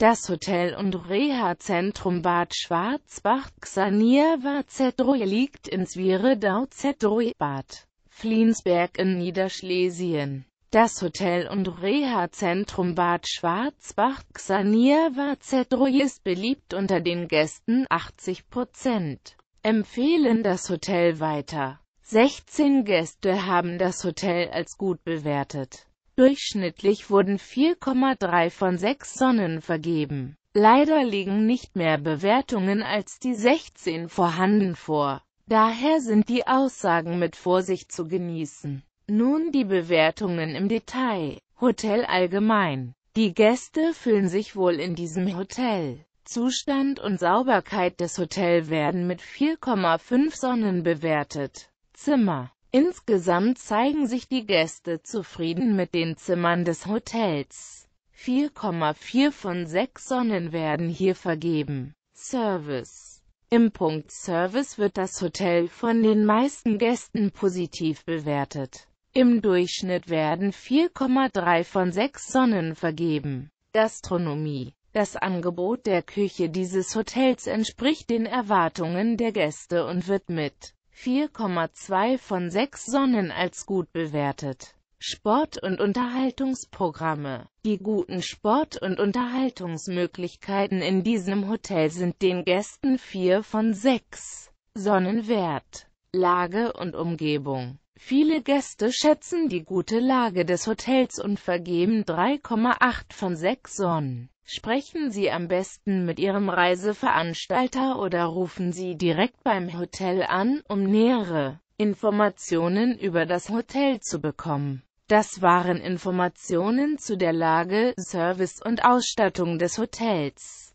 Das Hotel- und Reha-Zentrum Bad Schwarzbach Czerniawa Zdrój liegt in Świeradau Zdrój, Bad Flinsberg in Niederschlesien. Das Hotel- und Reha-Zentrum Bad Schwarzbach Czerniawa Zdrój ist beliebt unter den Gästen, 80% empfehlen das Hotel weiter. 16 Gäste haben das Hotel als gut bewertet. Durchschnittlich wurden 4,3 von 6 Sonnen vergeben. Leider liegen nicht mehr Bewertungen als die 16 vorhanden vor. Daher sind die Aussagen mit Vorsicht zu genießen. Nun die Bewertungen im Detail. Hotel allgemein. Die Gäste fühlen sich wohl in diesem Hotel. Zustand und Sauberkeit des Hotels werden mit 4,5 Sonnen bewertet. Zimmer. Insgesamt zeigen sich die Gäste zufrieden mit den Zimmern des Hotels. 4,4 von 6 Sonnen werden hier vergeben. Service. Im Punkt Service wird das Hotel von den meisten Gästen positiv bewertet. Im Durchschnitt werden 4,3 von 6 Sonnen vergeben. Gastronomie. Das Angebot der Küche dieses Hotels entspricht den Erwartungen der Gäste und wird mit 4,2 von 6 Sonnen als gut bewertet. Sport- und Unterhaltungsprogramme. Die guten Sport- und Unterhaltungsmöglichkeiten in diesem Hotel sind den Gästen 4 von 6 Sonnen wert. Lage und Umgebung. Viele Gäste schätzen die gute Lage des Hotels und vergeben 3,8 von 6 Sonnen. Sprechen Sie am besten mit Ihrem Reiseveranstalter oder rufen Sie direkt beim Hotel an, um nähere Informationen über das Hotel zu bekommen. Das waren Informationen zu der Lage, Service und Ausstattung des Hotels.